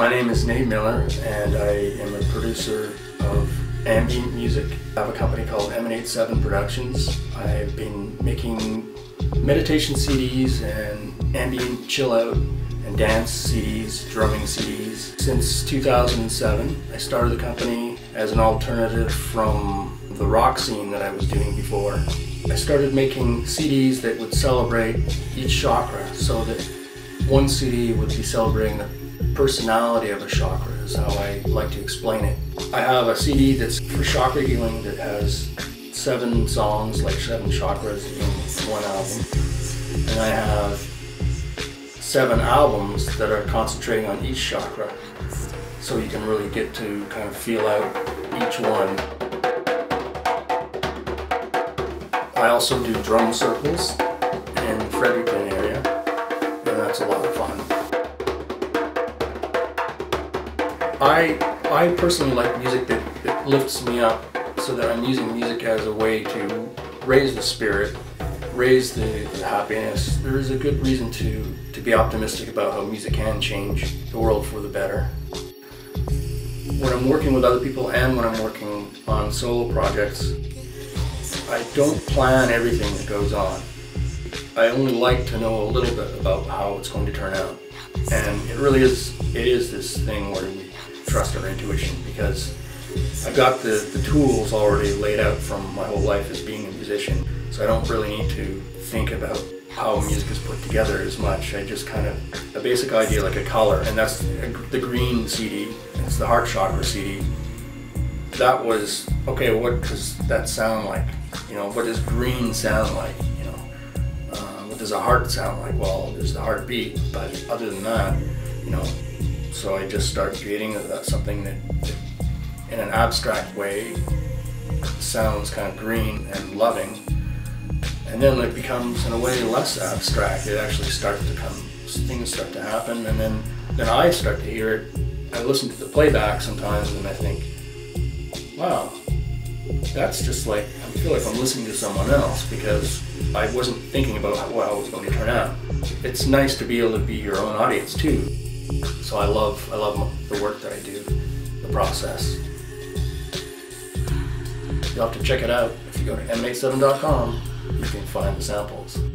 My name is Nate Miller, and I am a producer of ambient music. I have a company called M87 Productions. I've been making meditation CDs and ambient chill out and dance CDs, drumming CDs. Since 2007, I started the company as an alternative from the rock scene that I was doing before. I started making CDs that would celebrate each chakra, so that one CD would be celebrating the personality of a chakra, is how I like to explain it. I have a CD that's for chakra healing that has 7 songs, like 7 chakras in one album. And I have 7 albums that are concentrating on each chakra, so you can really get to kind of feel out each one. I also do drum circles in the Fredericton area, and that's a lot of fun. I personally like music that lifts me up, so that I'm using music as a way to raise the spirit, raise the happiness. There is a good reason to be optimistic about how music can change the world for the better. When I'm working with other people and when I'm working on solo projects, I don't plan everything that goes on. I only like to know a little bit about how it's going to turn out. And it is this thing where we trust our intuition, because I've got the tools already laid out from my whole life as being a musician, so I don't really need to think about how music is put together as much. I just kind of, a basic idea like a color, and that's the green CD, it's the heart chakra CD. That was, okay, what does that sound like? You know, what does green sound like? You know, what does a heart sound like? Well, there's the heartbeat, but other than that, you know, so I just start creating something that in an abstract way sounds kind of green and loving, and then it becomes in a way less abstract. It actually starts to come, things start to happen, and then I start to hear it. I listen to the playback sometimes and I think, wow, that's just like, I feel like I'm listening to someone else, because I wasn't thinking about how it was going to turn out. It's nice to be able to be your own audience too. So I love the work that I do, the process. You'll have to check it out. If you go to emanate7.com, you can find the samples.